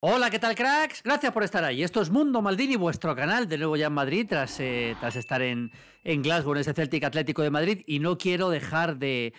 Hola, ¿qué tal, cracks? Gracias por estar ahí. Esto es Mundo Maldini, vuestro canal, de nuevo ya en Madrid, tras estar en Glasgow, en ese Celtic Atlético de Madrid. Y no quiero dejar de...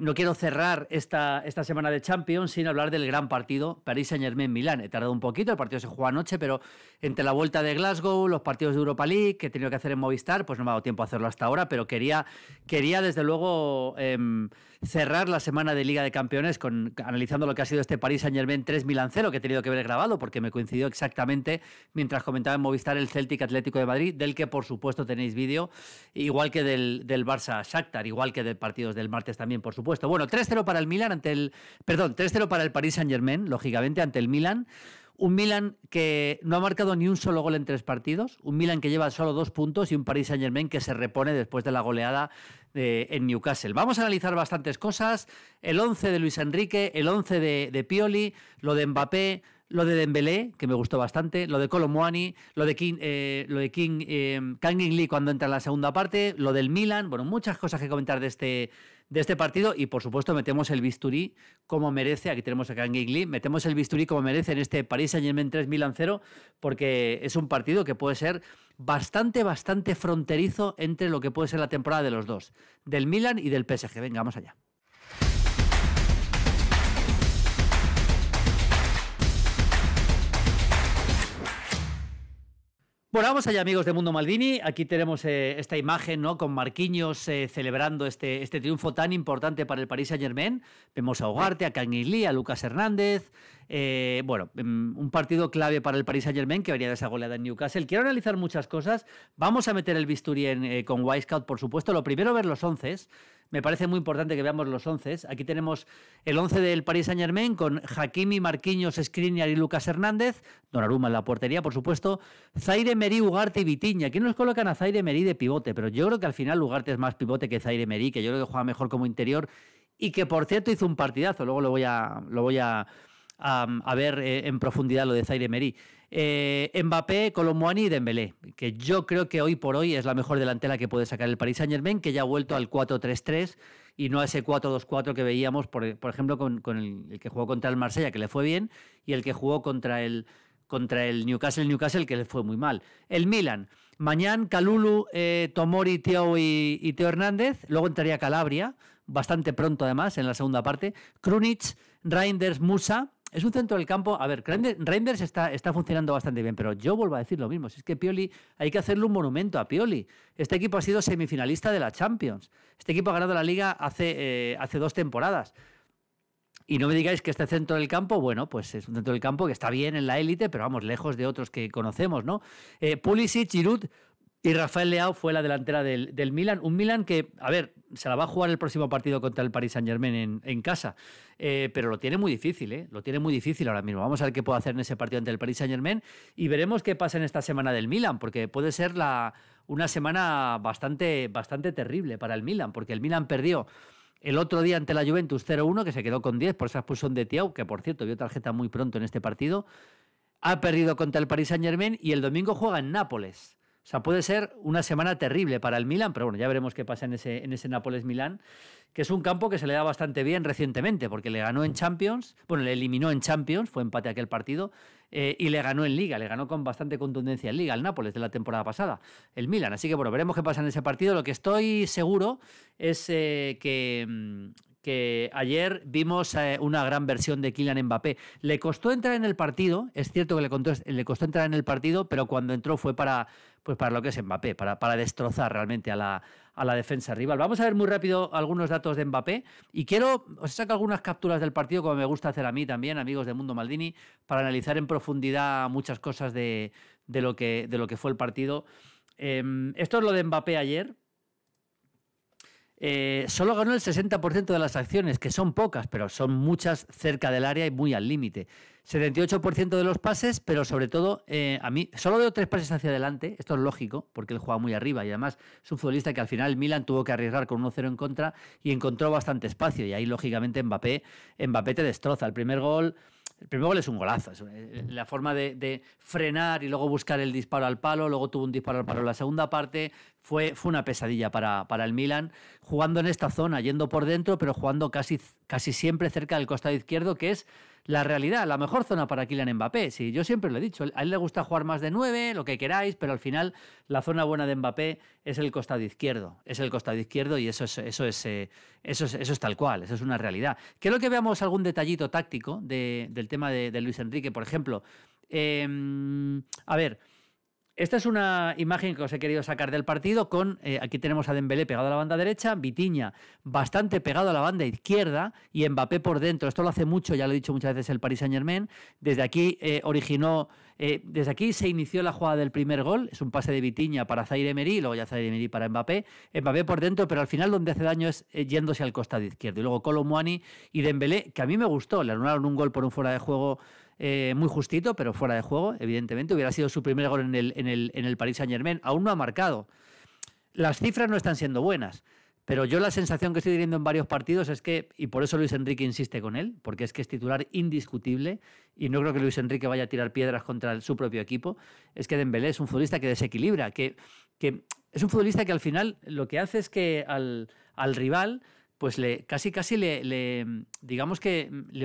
no quiero cerrar esta semana de Champions sin hablar del gran partido Paris Saint-Germain-Milán. He tardado un poquito, el partido se jugó anoche, pero entre la vuelta de Glasgow, los partidos de Europa League que he tenido que hacer en Movistar, pues no me ha dado tiempo a hacerlo hasta ahora, pero quería desde luego cerrar la semana de Liga de Campeones analizando lo que ha sido este Paris Saint-Germain 3-0 que he tenido que ver grabado porque me coincidió exactamente mientras comentaba en Movistar el Celtic Atlético de Madrid, del que por supuesto tenéis vídeo, igual que del Barça Shakhtar, igual que de partidos del martes también, por supuesto. Bueno, 3-0 para el Milan ante el... Perdón, 3-0 para el Paris Saint-Germain, lógicamente, ante el Milan. Un Milan que no ha marcado ni un solo gol en 3 partidos. Un Milan que lleva solo 2 puntos y un Paris Saint-Germain que se repone después de la goleada en Newcastle. Vamos a analizar bastantes cosas. El 11 de Luis Enrique, el 11 de Pioli, lo de Mbappé, lo de Dembélé, que me gustó bastante, lo de Kolo Muani, lo de Kang In Lee cuando entra en la segunda parte, lo del Milan, bueno, muchas cosas que comentar de este partido y, por supuesto, metemos el bisturí como merece. Aquí tenemos a Kang In Lee, metemos el bisturí como merece en este Paris Saint-Germain 3-0, porque es un partido que puede ser bastante fronterizo entre lo que puede ser la temporada de los dos, del Milan y del PSG. Venga, vamos allá. Bueno, vamos allá, amigos de Mundo Maldini. Aquí tenemos esta imagen, ¿no?, con Marquinhos celebrando este triunfo tan importante para el Paris Saint-Germain. Vemos a Ugarte, a Kang In Lee, a Lucas Hernández. Bueno, un partido clave para el Paris Saint-Germain que venía de esa goleada en Newcastle. Quiero analizar muchas cosas. Vamos a meter el bisturí con Wisecout, por supuesto. Lo primero, ver los 11. Me parece muy importante que veamos los 11. Aquí tenemos el 11 del Paris Saint-Germain con Hakimi, Marquinhos, Skriniar y Lucas Hernández. Donnarumma en la portería, por supuesto. Zaire-Emery, Ugarte y Vitiña. Aquí nos colocan a Zaire-Emery de pivote, pero yo creo que al final Ugarte es más pivote que Zaire-Emery, que yo creo que juega mejor como interior y que, por cierto, hizo un partidazo. Luego lo voy a ver en profundidad lo de Zaire-Emery. Mbappé, Kolo Muani y Dembélé, que yo creo que hoy por hoy es la mejor delantera que puede sacar el Paris Saint-Germain, que ya ha vuelto al 4-3-3 y no a ese 4-2-4 que veíamos, por ejemplo, con el que jugó contra el Marsella, que le fue bien, y el que jugó contra el Newcastle, que le fue muy mal. El Milan, Maignan, Kalulu, Tomori, Theo y Theo Hernández. Luego entraría Calabria, bastante pronto además, en la segunda parte. Krunic, Reijnders, Musa. Es un centro del campo... A ver, Reijnders está funcionando bastante bien, pero yo vuelvo a decir lo mismo. Si es que Pioli... Hay que hacerle un monumento a Pioli. Este equipo ha sido semifinalista de la Champions. Este equipo ha ganado la Liga hace 2 temporadas. Y no me digáis que este centro del campo... Bueno, pues es un centro del campo que está bien en la élite, pero vamos, lejos de otros que conocemos, ¿no? Pulisic, Giroud y Rafael Leao fue la delantera del Milan. Un Milan que, a ver, se la va a jugar el próximo partido contra el Paris Saint-Germain en casa. Pero lo tiene muy difícil, ¿eh? Lo tiene muy difícil ahora mismo. Vamos a ver qué puede hacer en ese partido ante el Paris Saint-Germain y veremos qué pasa en esta semana del Milan, porque puede ser una semana bastante terrible para el Milan, porque el Milan perdió el otro día ante la Juventus 0-1, que se quedó con 10 por esa expulsión de Thiago, que por cierto vio tarjeta muy pronto en este partido. Ha perdido contra el Paris Saint-Germain y el domingo juega en Nápoles. O sea, puede ser una semana terrible para el Milan, pero bueno, ya veremos qué pasa en ese Nápoles-Milán, que es un campo que se le da bastante bien recientemente, porque le ganó en Champions, bueno, le eliminó en Champions, fue empate aquel partido, y le ganó en Liga, le ganó con bastante contundencia en Liga al Nápoles de la temporada pasada, el Milan. Así que bueno, veremos qué pasa en ese partido. Lo que estoy seguro es que ayer vimos una gran versión de Kylian Mbappé. Le costó entrar en el partido, es cierto que le costó entrar en el partido, pero cuando entró fue para lo que es Mbappé, para destrozar realmente a la defensa rival. Vamos a ver muy rápido algunos datos de Mbappé y os saco algunas capturas del partido, como me gusta hacer a mí también, amigos de Mundo Maldini, para analizar en profundidad muchas cosas de lo que fue el partido. Esto es lo de Mbappé ayer. Solo ganó el 60% de las acciones, que son pocas, pero son muchas cerca del área y muy al límite. 78% de los pases, pero sobre todo, a mí, solo veo 3 pases hacia adelante. Esto es lógico, porque él juega muy arriba y además es un futbolista que al final el Milan tuvo que arriesgar con 1-0 en contra y encontró bastante espacio. Y ahí, lógicamente, Mbappé te destroza. El primer gol es un golazo, es la forma de frenar y luego buscar el disparo al palo, luego tuvo un disparo al palo en la segunda parte, fue una pesadilla para el Milan, jugando en esta zona, yendo por dentro, pero jugando casi casi siempre cerca del costado izquierdo, que es la realidad, la mejor zona para Kylian Mbappé. Sí, yo siempre lo he dicho, a él le gusta jugar más de 9, lo que queráis, pero al final la zona buena de Mbappé es el costado izquierdo. Es el costado izquierdo y eso es tal cual, eso es una realidad. Creo que veamos algún detallito táctico del tema de Luis Enrique, por ejemplo. A ver, esta es una imagen que os he querido sacar del partido con, aquí tenemos a Dembélé pegado a la banda derecha, Vitiña bastante pegado a la banda izquierda y Mbappé por dentro. Esto lo hace mucho, ya lo he dicho muchas veces, el Paris Saint-Germain. Desde aquí desde aquí se inició la jugada del primer gol, es un pase de Vitiña para Zaire-Emery, luego ya Zaire-Emery para Mbappé. Mbappé por dentro, pero al final donde hace daño es yéndose al costado izquierdo. Y luego Kolo Muani y Dembélé, que a mí me gustó, le anularon un gol por un fuera de juego. Muy justito, pero fuera de juego, evidentemente. Hubiera sido su primer gol en el Paris Saint-Germain. Aún no ha marcado. Las cifras no están siendo buenas, pero yo la sensación que estoy teniendo en varios partidos es que, y por eso Luis Enrique insiste con él, porque es que es titular indiscutible y no creo que Luis Enrique vaya a tirar piedras contra su propio equipo, es que Dembélé es un futbolista que desequilibra, que es un futbolista que al final lo que hace es que al rival pues casi le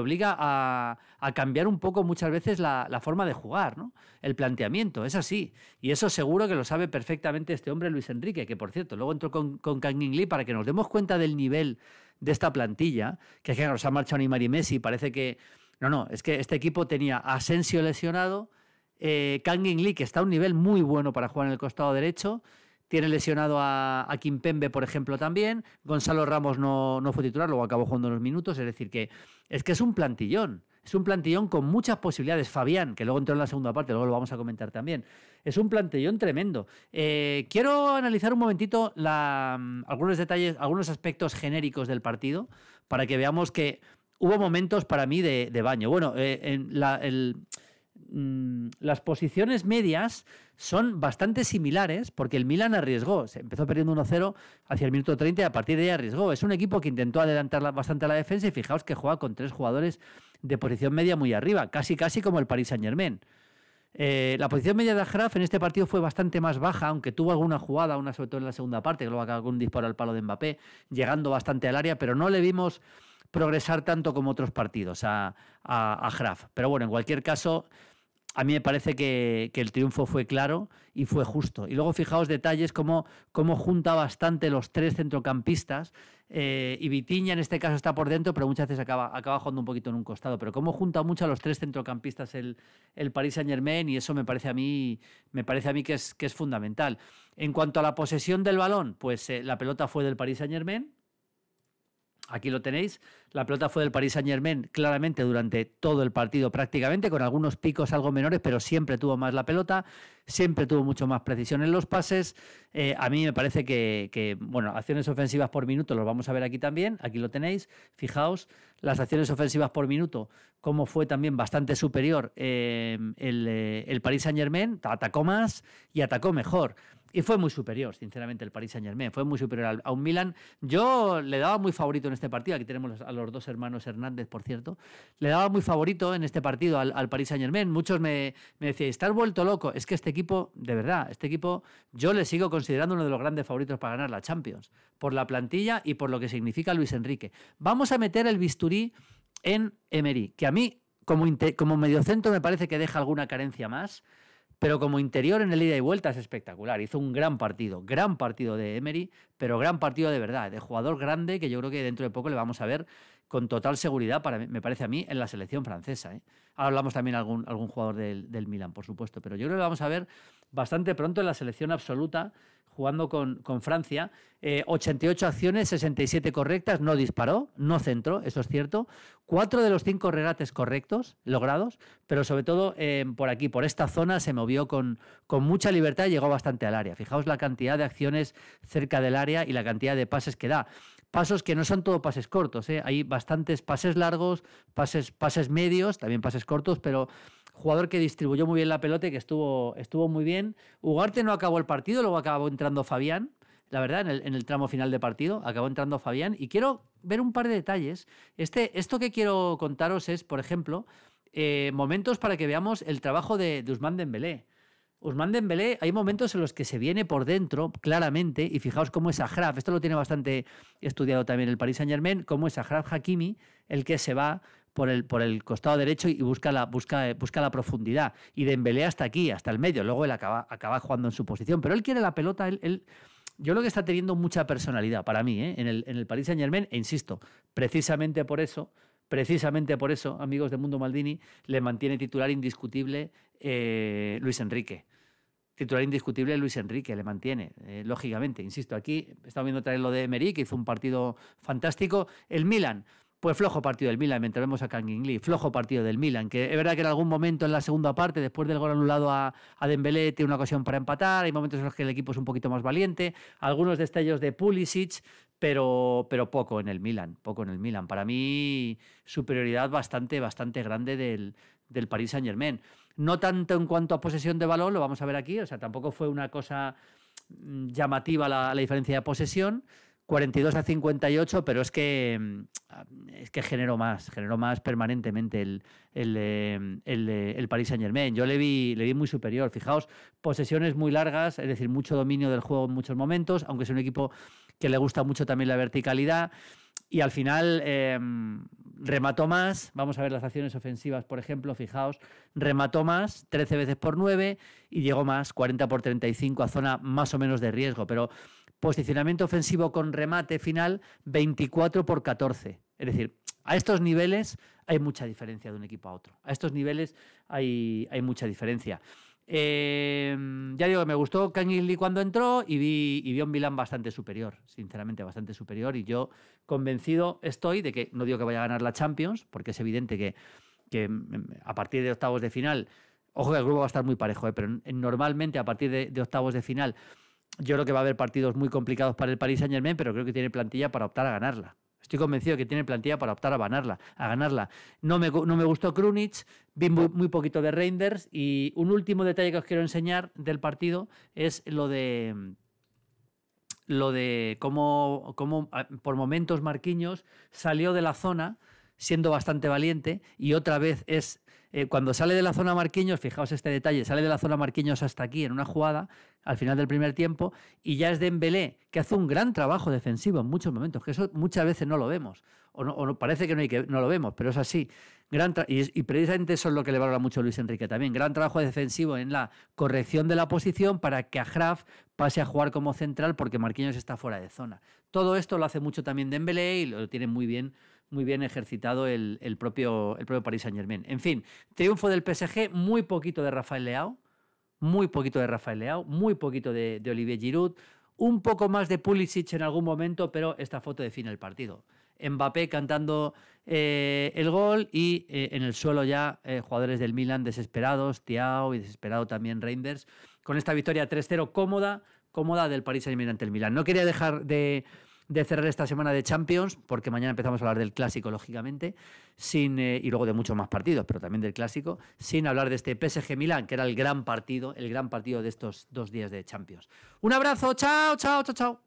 obliga a cambiar un poco muchas veces la forma de jugar, ¿no? El planteamiento, es así. Y eso seguro que lo sabe perfectamente este hombre Luis Enrique, que por cierto, luego entró con Kang In Lee para que nos demos cuenta del nivel de esta plantilla, que claro, se ha marchado Neymar y Messi, parece que... No, es que este equipo tenía a Asensio lesionado, Kang In Lee, que está a un nivel muy bueno para jugar en el costado derecho. Tiene lesionado a Kimpembe, por ejemplo, también. Gonzalo Ramos no fue titular, luego acabó jugando unos minutos. Es decir, que es un plantillón. Es un plantillón con muchas posibilidades. Fabián, que luego entró en la segunda parte, luego lo vamos a comentar también. Es un plantillón tremendo. Quiero analizar un momentito algunos detalles, algunos aspectos genéricos del partido, para que veamos que hubo momentos para mí de baño. Bueno, las posiciones medias son bastante similares porque el Milan arriesgó, se empezó perdiendo 1-0 hacia el minuto 30 y a partir de ahí arriesgó. Es un equipo que intentó adelantar bastante la defensa y fijaos que juega con 3 jugadores de posición media muy arriba, casi como el Paris Saint-Germain. La posición media de Agraf en este partido fue bastante más baja, aunque tuvo alguna jugada, sobre todo en la segunda parte, que luego acabó con un disparo al palo de Mbappé, llegando bastante al área, pero no le vimos progresar tanto como otros partidos a Graf. Pero bueno, en cualquier caso, a mí me parece que el triunfo fue claro y fue justo. Y luego fijaos detalles como junta bastante los 3 centrocampistas, y Vitiña en este caso está por dentro, pero muchas veces acaba jugando un poquito en un costado, pero como junta mucho a los 3 centrocampistas el Paris Saint-Germain, y eso me parece a mí que es fundamental. En cuanto a la posesión del balón, pues la pelota fue del Paris Saint-Germain. Aquí lo tenéis, la pelota fue del Paris Saint-Germain claramente durante todo el partido prácticamente, con algunos picos algo menores, pero siempre tuvo más la pelota, siempre tuvo mucho más precisión en los pases. A mí me parece que acciones ofensivas por minuto, los vamos a ver aquí también, aquí lo tenéis, fijaos, las acciones ofensivas por minuto, como fue también bastante superior el Paris Saint-Germain, atacó más y atacó mejor. Y fue muy superior, sinceramente, el Paris Saint-Germain. Fue muy superior a un Milan. Yo le daba muy favorito en este partido. Aquí tenemos a los 2 hermanos Hernández, por cierto. Le daba muy favorito en este partido al Paris Saint-Germain. Muchos me decían, ¿estás vuelto loco? Es que este equipo, de verdad, yo le sigo considerando uno de los grandes favoritos para ganar la Champions. Por la plantilla y por lo que significa Luis Enrique. Vamos a meter el bisturí en Emery, que a mí, como mediocentro, me parece que deja alguna carencia más. Pero como interior en el ida y vuelta es espectacular. Hizo un gran partido de Emery, pero gran partido de verdad, de jugador grande que yo creo que dentro de poco le vamos a ver con total seguridad, me parece a mí, en la selección francesa, ¿eh? Ahora hablamos también de algún jugador del Milan, por supuesto, pero yo creo que lo vamos a ver bastante pronto en la selección absoluta, jugando con Francia. 88 acciones, 67 correctas, no disparó, no centró, eso es cierto. 4 de los 5 regates correctos, logrados, pero sobre todo por aquí, por esta zona, se movió con mucha libertad y llegó bastante al área. Fijaos la cantidad de acciones cerca del área y la cantidad de pases que da. Pasos que no son todo pases cortos, ¿eh? Hay bastantes pases largos, pases medios, también pases cortos, pero... jugador que distribuyó muy bien la pelota y que estuvo muy bien. Ugarte no acabó el partido, luego acabó entrando Fabián, la verdad, en el tramo final de partido, acabó entrando Fabián. Y quiero ver un par de detalles. Esto que quiero contaros es, por ejemplo, momentos para que veamos el trabajo de Ousmane Dembélé. Ousmane Dembélé, hay momentos en los que se viene por dentro, claramente, y fijaos cómo es Achraf, esto lo tiene bastante estudiado también el Paris Saint-Germain, cómo es Achraf Hakimi el que se va por el costado derecho y busca la profundidad. Y Dembélé hasta aquí, hasta el medio, luego él acaba jugando en su posición, pero él quiere la pelota, él yo creo que está teniendo mucha personalidad para mí, ¿eh? En el Paris Saint-Germain, e insisto, precisamente por eso, amigos de Mundo Maldini, le mantiene titular indiscutible Luis Enrique. Titular indiscutible Luis Enrique, le mantiene, lógicamente. Insisto, aquí estamos viendo otra vez lo de Emery, que hizo un partido fantástico. El Milan, pues flojo partido del Milan, mientras vemos a Kang In Lee, flojo partido del Milan, que es verdad que en algún momento en la segunda parte, después del gol anulado a Dembélé, tiene una ocasión para empatar, hay momentos en los que el equipo es un poquito más valiente, algunos destellos de Pulisic, pero poco en el Milan. Para mí, superioridad bastante grande del Paris Saint-Germain. No tanto en cuanto a posesión de balón, lo vamos a ver aquí, o sea, tampoco fue una cosa llamativa la diferencia de posesión, 42-58, pero es que generó más permanentemente el Paris Saint-Germain. Yo le vi muy superior. Fijaos, posesiones muy largas, es decir, mucho dominio del juego en muchos momentos, aunque es un equipo que le gusta mucho también la verticalidad. Y al final remató más, vamos a ver las acciones ofensivas, por ejemplo, fijaos, remató más, 13 veces por 9, y llegó más, 40 por 35, a zona más o menos de riesgo, pero posicionamiento ofensivo con remate final, 24 por 14. Es decir, a estos niveles hay mucha diferencia de un equipo a otro, a estos niveles hay mucha diferencia. Ya digo que me gustó Kang In Lee cuando entró y vi un Milan bastante superior, sinceramente bastante superior, y yo convencido estoy de que, no digo que vaya a ganar la Champions, porque es evidente que a partir de octavos de final, ojo que el grupo va a estar muy parejo, pero normalmente a partir de octavos de final yo creo que va a haber partidos muy complicados para el Paris Saint-Germain, pero creo que tiene plantilla para optar a ganarla. Estoy convencido que tiene plantilla para optar a ganarla. No me gustó Krunic, vi muy poquito de Reijnders, y un último detalle que os quiero enseñar del partido es lo de cómo por momentos Marquinhos salió de la zona siendo bastante valiente, y otra vez es cuando sale de la zona Marquinhos, fijaos este detalle, sale de la zona Marquinhos hasta aquí en una jugada al final del primer tiempo, y ya es Dembélé, que hace un gran trabajo defensivo en muchos momentos, que eso muchas veces no lo vemos, o parece que no lo vemos, pero es así. Y precisamente eso es lo que le valora mucho Luis Enrique también, gran trabajo defensivo en la corrección de la posición para que Achraf pase a jugar como central, porque Marquinhos está fuera de zona. Todo esto lo hace mucho también Dembélé, y lo tiene muy bien ejercitado el propio Paris Saint-Germain. En fin, triunfo del PSG, muy poquito de Rafael Leao, muy poquito de Olivier Giroud, un poco más de Pulisic en algún momento, pero esta foto define el partido. Mbappé cantando el gol, y en el suelo ya jugadores del Milan desesperados, Thiago, y desesperado también Reijnders, con esta victoria 3-0 cómoda del Paris Saint-Germain ante el Milan. No quería dejar de cerrar esta semana de Champions, porque mañana empezamos a hablar del Clásico, lógicamente, y luego de muchos más partidos, pero también del Clásico, sin hablar de este PSG-Milán, que era el gran partido de estos dos días de Champions. Un abrazo, chao.